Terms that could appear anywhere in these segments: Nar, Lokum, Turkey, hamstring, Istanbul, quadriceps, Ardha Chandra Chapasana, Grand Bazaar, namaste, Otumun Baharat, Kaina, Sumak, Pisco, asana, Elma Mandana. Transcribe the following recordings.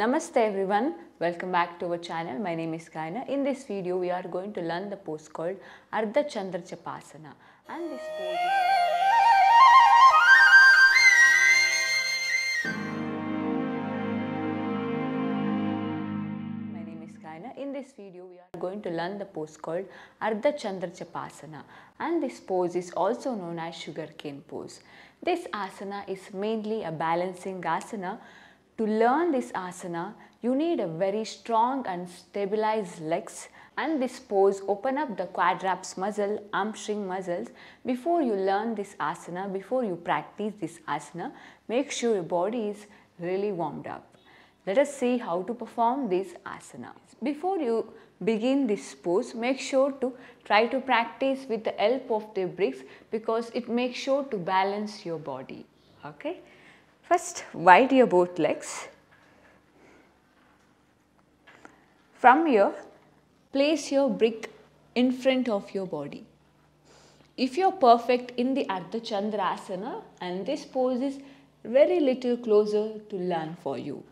Namaste everyone, welcome back to our channel. My name is Kaina. In this video we are going to learn the pose called Ardha Chandra Chapasana, and this pose is also known as sugarcane pose. This asana is mainly a balancing asana. To learn this asana, you need a very strong and stabilized legs, and this pose open up the quadriceps muscle, hamstring muscles. Before you learn this asana, before you practice this asana, make sure your body is really warmed up. Let us see how to perform this asana. Before you begin this pose, make sure to try to practice with the help of the bricks, because it makes sure to balance your body. Okay. First, wide your both legs. From here, place your brick in front of your body. If you are perfect in the Ardha Chandra asana, and this pose is very little closer to learn for you,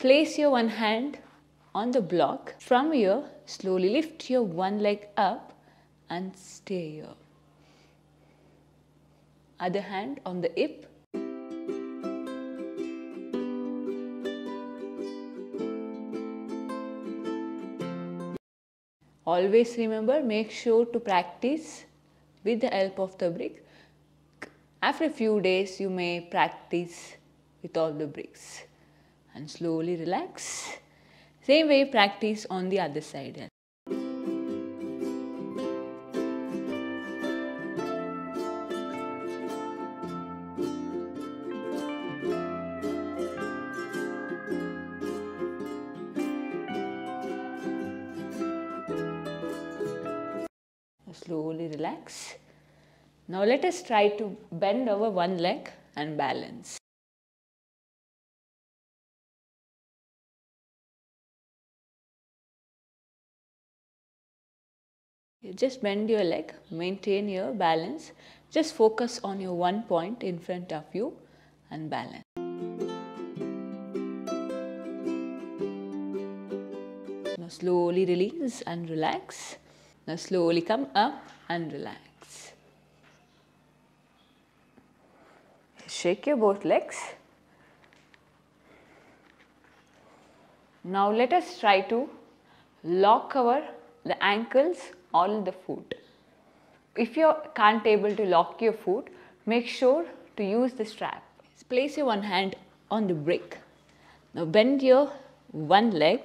place your one hand on the block. From here, slowly lift your one leg up and stay here. Other hand on the hip. Always remember, make sure to practice with the help of the brick. After a few days, you may practice with all the bricks. And slowly relax. Same way, practice on the other side. Slowly relax. Now let us try to bend over one leg and balance. You just bend your leg, maintain your balance. Just focus on your one point in front of you and balance. Now slowly release and relax. Now slowly come up and relax. Shake your both legs. Now let us try to lock over the ankles or the foot. If you can't able to lock your foot, make sure to use the strap. Place your one hand on the brick. Now bend your one leg.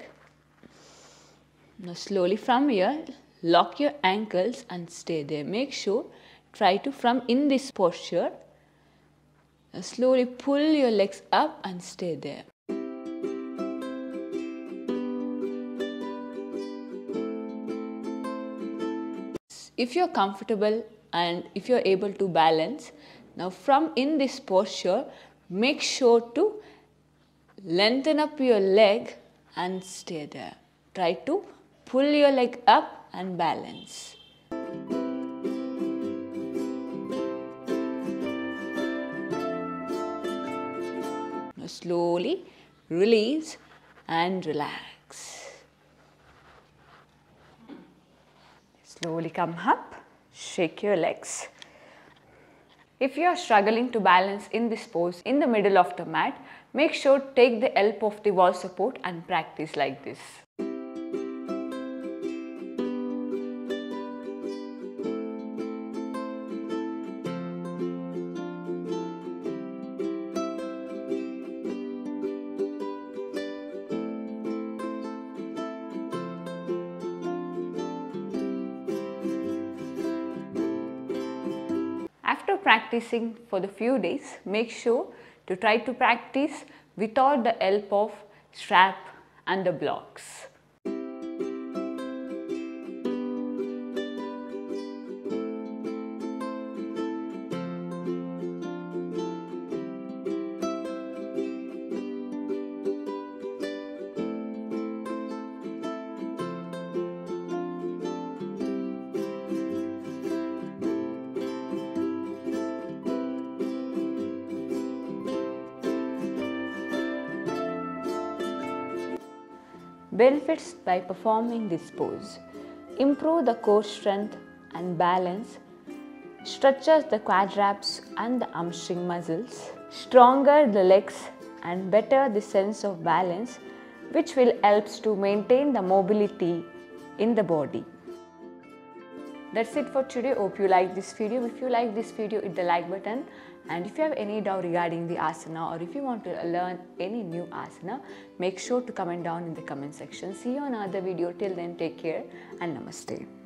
Now slowly from here, lock your ankles and stay there. Make sure, try to from in this posture. Now slowly pull your legs up and stay there. If you are comfortable and if you are able to balance, now from in this posture, make sure to lengthen up your leg and stay there. Try to pull your leg up and balance. Now slowly release and relax. Slowly come up, shake your legs. If you are struggling to balance in this pose in the middle of the mat, make sure to take the help of the wall support and practice like this. After practicing for the few days, make sure to try to practice without the help of strap and the blocks. benefits by performing this pose. Improve the core strength and balance, stretches the quadriceps and the hamstring muscles, stronger the legs and better the sense of balance, which will help to maintain the mobility in the body. That's it for today. Hope you like this video. If you like this video, hit the like button, and if you have any doubt regarding the asana or if you want to learn any new asana, make sure to comment down in the comment section. See you on another video. Till then, take care and namaste.